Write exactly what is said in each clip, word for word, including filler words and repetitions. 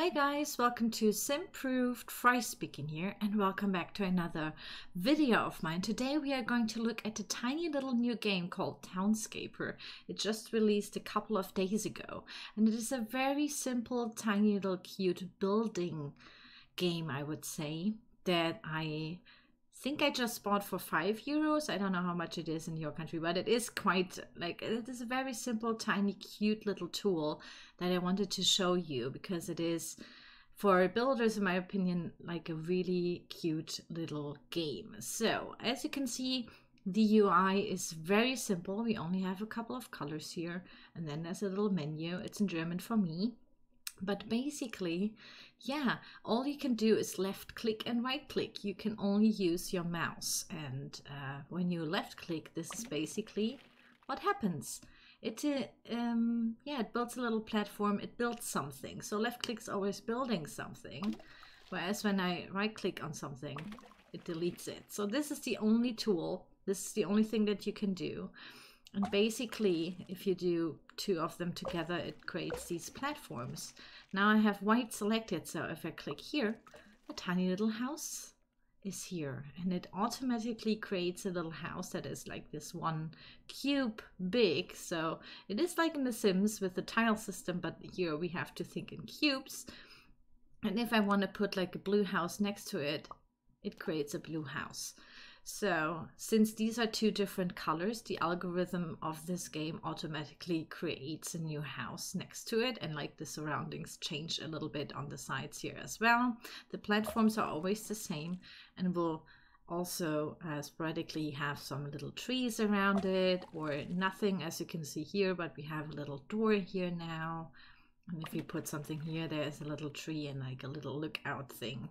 Hi guys, welcome to Simproved Fry Speaking here, and welcome back to another video of mine. Today we are going to look at a tiny little new game called Townscaper. It just released a couple of days ago, and it is a very simple, tiny little cute building game, I would say, that I think I just bought for five euros. I don't know how much it is in your country, but it is quite, like, it is a very simple, tiny, cute little tool that I wanted to show you because it is, for builders, in my opinion, like a really cute little game. So as you can see, the U I is very simple. We only have a couple of colors here, and then there's a little menu. It's in German for me. But basically, yeah, all you can do is left click and right click. You can only use your mouse. And uh, when you left click, this is basically what happens. It, uh, um, yeah, it builds a little platform, it builds something. So left click is always building something. Whereas when I right click on something, it deletes it. So this is the only tool. This is the only thing that you can do. And basically, if you do two of them together, it creates these platforms. Now I have white selected, so if I click here, a tiny little house is here. And it automatically creates a little house that is like this one cube big. So it is like in The Sims with the tile system, but here we have to think in cubes. And if I want to put like a blue house next to it, it creates a blue house. So, since these are two different colors, the algorithm of this game automatically creates a new house next to it, and like the surroundings change a little bit on the sides here as well. The platforms are always the same, and we'll also uh, sporadically have some little trees around it, or nothing as you can see here, but we have a little door here now. And if you put something here, there's a little tree and like a little lookout thing.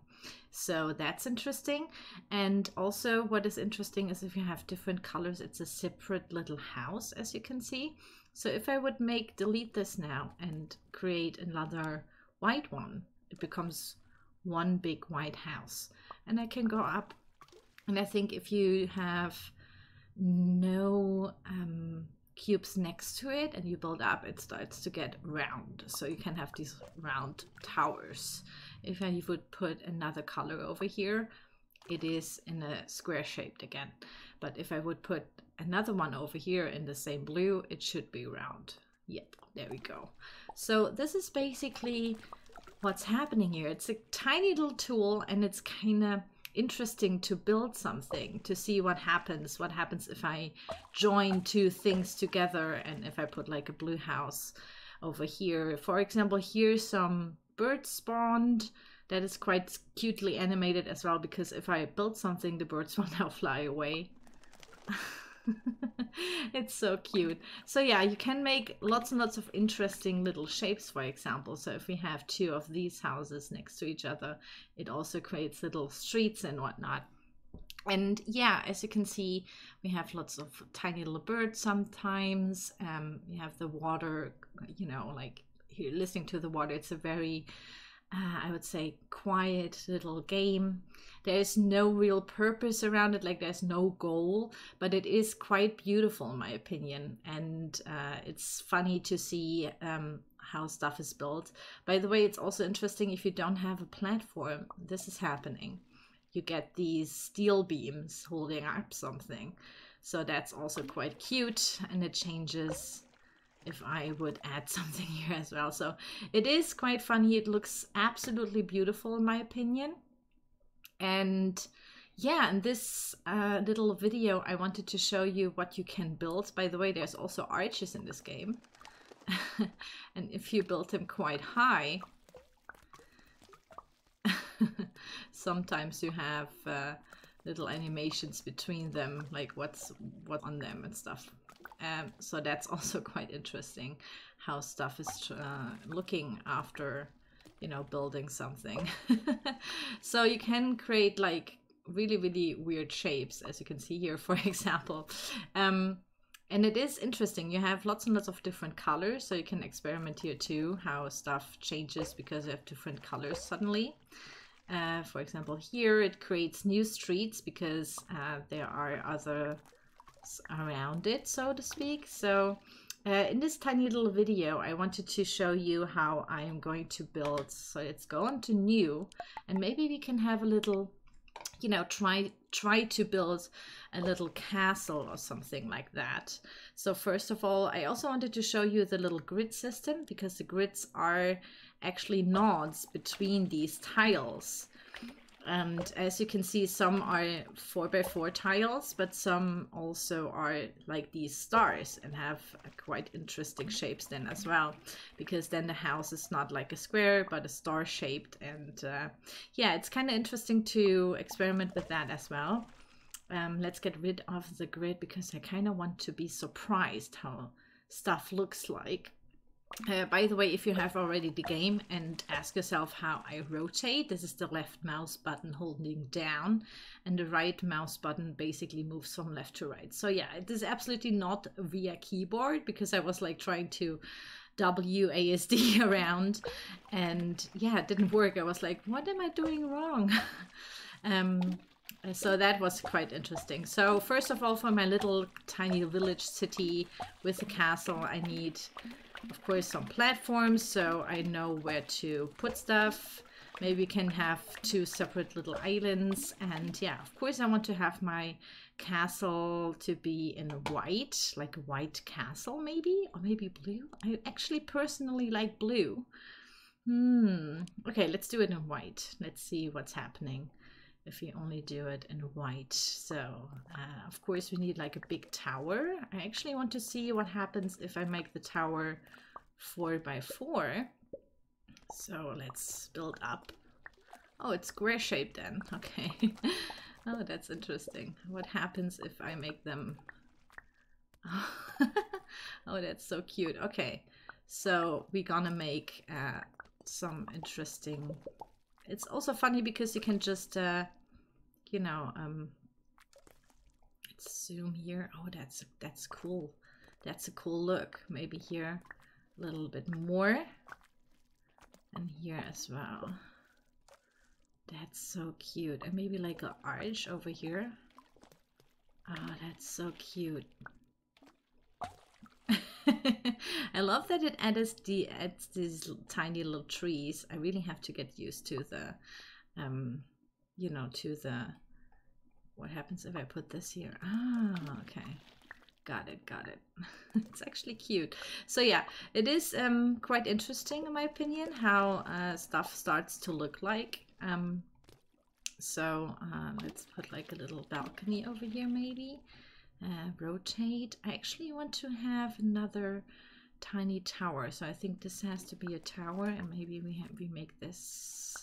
So that's interesting. And also what is interesting is if you have different colors, it's a separate little house, as you can see. So if I would make delete this now and create another white one, it becomes one big white house. And I can go up. And I think if you have no um, cubes next to it and you build up, it starts to get round, so you can have these round towers. If I would put another color over here, it is in a square shaped again, but if I would put another one over here in the same blue, it should be round. Yep, there we go. So this is basically what's happening here. It's a tiny little tool, and it's kind of interesting to build something, to see what happens what happens if I join two things together, and if I put like a blue house over here, for example. Here some birds spawned. That is quite cutely animated as well, because if I build something, the birds will now fly away. It's so cute. So yeah, you can make lots and lots of interesting little shapes, for example. So if we have two of these houses next to each other, it also creates little streets and whatnot. And yeah, as you can see, we have lots of tiny little birds sometimes. Um, you have the water, you know, like here listening to the water. It's a very, Uh, I would say, quiet little game. There is no real purpose around it, like there's no goal, but it is quite beautiful in my opinion. And uh, it's funny to see um, how stuff is built. By the way, it's also interesting, if you don't have a platform, this is happening. You get these steel beams holding up something. So that's also quite cute, and it changes if I would add something here as well. So it is quite funny. It looks absolutely beautiful in my opinion. And yeah, in this uh, little video, I wanted to show you what you can build. By the way, there's also arches in this game. And if you build them quite high, sometimes you have uh, little animations between them, like what's what on them and stuff. Um, so that's also quite interesting, how stuff is uh, looking after, you know, building something. So you can create like really, really weird shapes, as you can see here, for example. Um, and it is interesting. You have lots and lots of different colors, so you can experiment here too, how stuff changes because you have different colors suddenly. Uh, for example, here it creates new streets because uh, there are other around it, so to speak. So Uh, in this tiny little video, I wanted to show you how I am going to build. So let's go on to new, and maybe we can have a little, you know, try try to build a little castle or something like that. So first of all, I also wanted to show you the little grid system, because the grids are actually nodes between these tiles. And as you can see, some are four by four tiles, but some also are like these stars and have quite interesting shapes then as well, because then the house is not like a square, but a star shaped. And uh, yeah, it's kind of interesting to experiment with that as well. Um, let's get rid of the grid, because I kind of want to be surprised how stuff looks like. Uh, by the way, if you have already the game and ask yourself how I rotate, this is the left mouse button holding down, and the right mouse button basically moves from left to right. So yeah, it is absolutely not via keyboard, because I was like trying to W A S D around, and yeah, it didn't work. I was like, what am I doing wrong? um, So that was quite interesting. So first of all, for my little tiny village city with a castle, I need, of course, some platforms, so I know where to put stuff. Maybe we can have two separate little islands. And yeah, of course, I want to have my castle to be in white, like a white castle maybe, or maybe blue. I actually personally like blue. Hmm. Okay, let's do it in white. Let's see what's happening if you only do it in white. So uh, of course we need like a big tower. I actually want to see what happens if I make the tower four by four. So let's build up. Oh, it's square shaped then, okay. Oh, that's interesting. What happens if I make them? Oh, oh, that's so cute. Okay, so we're gonna make uh, some interesting. It's also funny because you can just, uh, you know, um, let's zoom here. Oh, that's that's cool. That's a cool look. Maybe here a little bit more, and here as well. That's so cute. And maybe like an arch over here. Oh, that's so cute. I love that it adds the adds these tiny little trees. I really have to get used to the, um, you know, to the. What happens if I put this here? Ah, okay, got it, got it. It's actually cute. So yeah, it is um quite interesting in my opinion how uh, stuff starts to look like. Um, so uh, let's put like a little balcony over here maybe. Uh, rotate. I actually want to have another tiny tower, so I think this has to be a tower, and maybe we have, we make this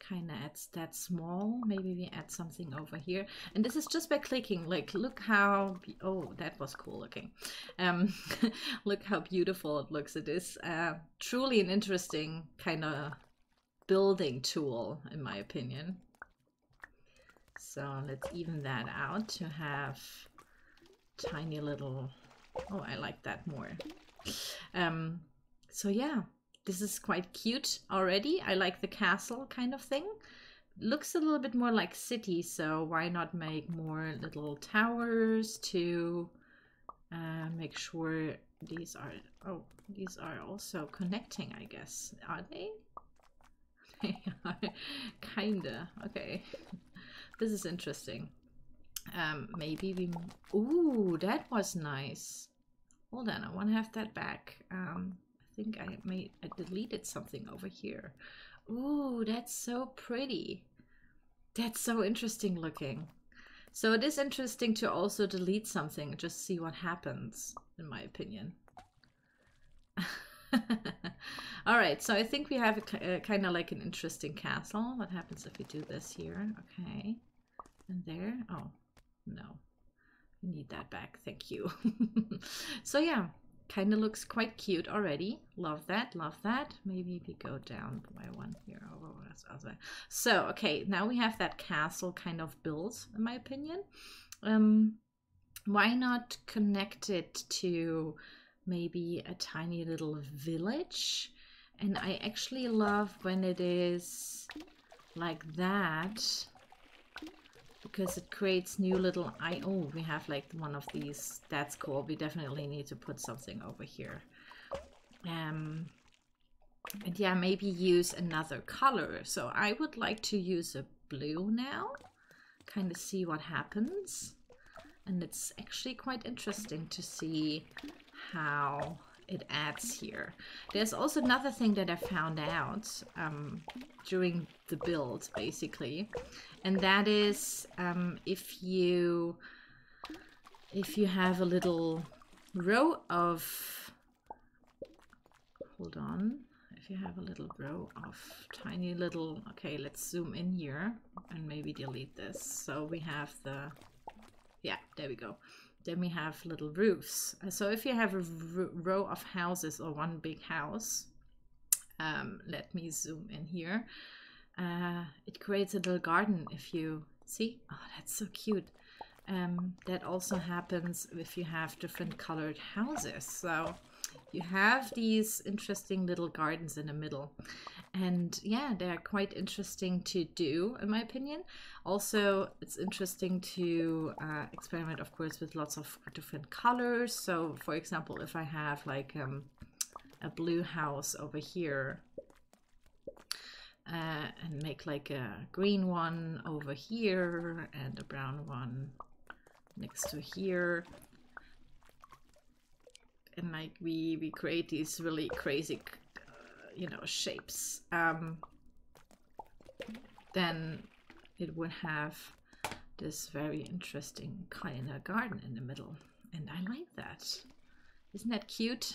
kind of adds that small. Maybe we add something over here, and this is just by clicking. Like, look how oh, that was cool looking. Um, look how beautiful it looks. It is uh, truly an interesting kind of building tool, in my opinion. So let's even that out to have tiny little. Oh, I like that more. Um, so yeah, this is quite cute already. I like the castle kind of thing. Looks a little bit more like city, so why not make more little towers to uh, make sure these are. Oh, these are also connecting, I guess. Are they? They are kinda. Okay. This is interesting. Um, maybe we. Ooh, that was nice. Hold on, I want to have that back. Um, I think I made I deleted something over here. Ooh, that's so pretty. That's so interesting looking. So it is interesting to also delete something, just see what happens, in my opinion. All right, so I think we have a, a kind of like an interesting castle. What happens if we do this here? Okay, and there. Oh no, we need that back. Thank you. So yeah, kind of looks quite cute already. Love that, love that. Maybe we go down by one here. Oh, that's other. So okay, now we have that castle kind of built, in my opinion. Um, why not connect it to maybe a tiny little village? And I actually love when it is like that. because it creates new little I oh we have like one of these. That's cool. We definitely need to put something over here. Um and yeah, maybe use another color. So I would like to use a blue now, kind of see what happens. And it's actually quite interesting to see how it adds here. There's also another thing that I found out um, during the build, basically, and that is um, if you if you have a little row of hold on, if you have a little row of tiny little okay, let's zoom in here and maybe delete this. So we have the yeah, there we go. Then we have little roofs. So if you have a row of houses or one big house, um, let me zoom in here. Uh, it creates a little garden if you see. Oh, that's so cute. Um, that also happens if you have different colored houses. So you have these interesting little gardens in the middle. And yeah, they're quite interesting to do, in my opinion. Also, it's interesting to uh, experiment, of course, with lots of different colors. So, for example, if I have like um, a blue house over here uh, and make like a green one over here and a brown one next to here. And like we, we create these really crazy, uh, you know, shapes, um, then it would have this very interesting kind of garden in the middle. And I like that. Isn't that cute?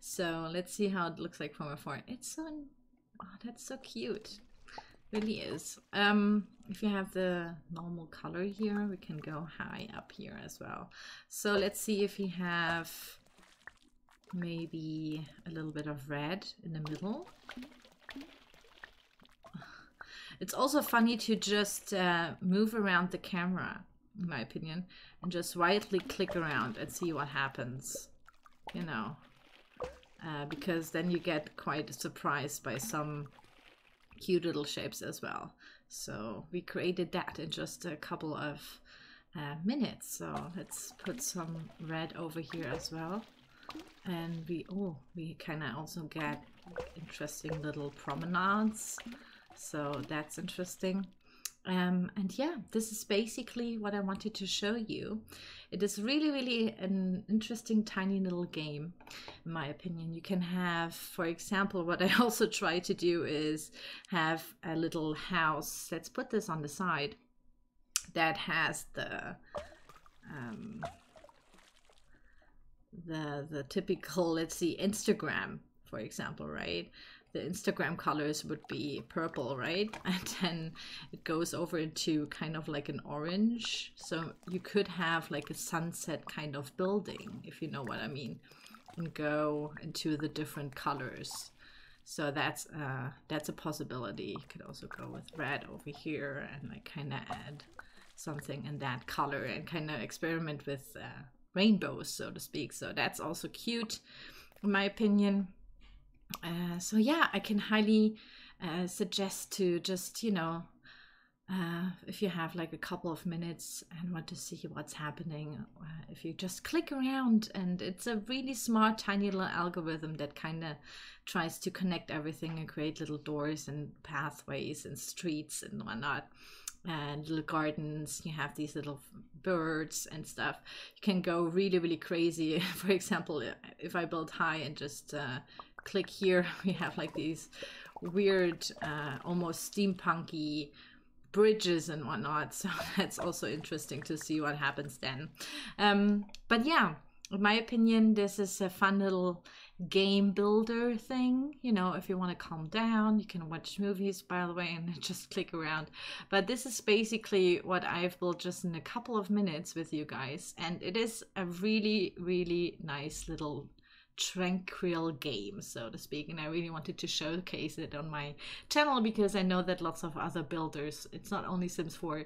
So let's see how it looks like from afar. It's so, oh, that's so cute. It really is. Um, if you have the normal color here, we can go high up here as well. So let's see if we have maybe a little bit of red in the middle. It's also funny to just uh, move around the camera, in my opinion, and just wildly click around and see what happens, you know, uh, because then you get quite surprised by some cute little shapes as well. So we created that in just a couple of uh, minutes. So let's put some red over here as well. And we, oh, we kind of also get interesting little promenades. So that's interesting. Um, and yeah, this is basically what I wanted to show you. It is really, really an interesting tiny little game, in my opinion. You can have, for example, what I also try to do is have a little house. Let's put this on the side that has the um, the the typical, let's see, Instagram, for example, right? The Instagram colors would be purple, right? And then it goes over into kind of like an orange. So you could have like a sunset kind of building, if you know what I mean, and go into the different colors. So that's uh, that's a possibility. You could also go with red over here and like kind of add something in that color and kind of experiment with uh, rainbows, so to speak. So that's also cute, in my opinion. Uh, so yeah, I can highly uh, suggest to just, you know, uh, if you have like a couple of minutes and want to see what's happening, uh, if you just click around. And it's a really smart, tiny little algorithm that kind of tries to connect everything and create little doors and pathways and streets and whatnot. And little gardens, you have these little birds and stuff. You can go really, really crazy. For example, if I build high and just uh, click here, we have like these weird, uh, almost steampunky bridges and whatnot. So that's also interesting to see what happens then. Um, but yeah, in my opinion, this is a fun little game builder thing. You know, if you want to calm down, you can watch movies, by the way, and just click around. But this is basically what I've built just in a couple of minutes with you guys. And it is a really, really nice little tranquil game, so to speak, and I really wanted to showcase it on my channel because I know that lots of other builders, it's not only Sims four,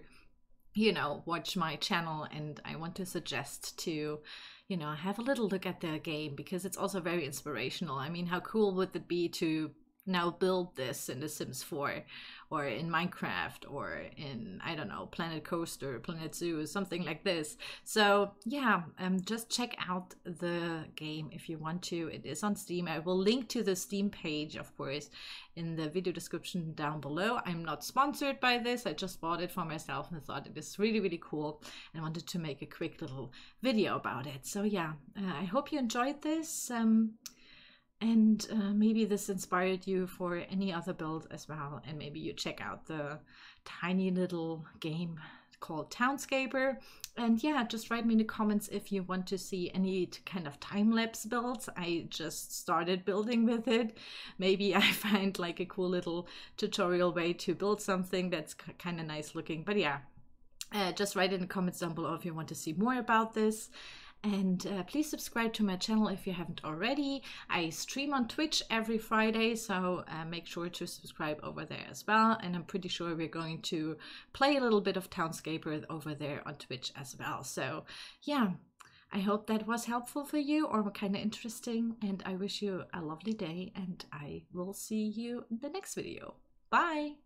you know, watch my channel, and I want to suggest to, you know, have a little look at their game because it's also very inspirational. I mean, how cool would it be to now build this in The Sims four or in Minecraft or in, I don't know, Planet Coaster, Planet Zoo, something like this. So yeah, um, just check out the game if you want to. It is on Steam. I will link to the Steam page, of course, in the video description down below. I'm not sponsored by this. I just bought it for myself and thought it is really, really cool and wanted to make a quick little video about it. So yeah, uh, I hope you enjoyed this. Um, And uh, maybe this inspired you for any other build as well. And maybe you check out the tiny little game called Townscaper. And yeah, just write me in the comments if you want to see any kind of time-lapse builds. I just started building with it. Maybe I find like a cool little tutorial way to build something that's kind of nice looking. But yeah, uh, just write in the comments down below if you want to see more about this. And uh, please subscribe to my channel if you haven't already. I stream on Twitch every Friday, so uh, make sure to subscribe over there as well. And I'm pretty sure we're going to play a little bit of Townscaper over there on Twitch as well. So yeah, I hope that was helpful for you or kind of interesting. And I wish you a lovely day, and I will see you in the next video. Bye!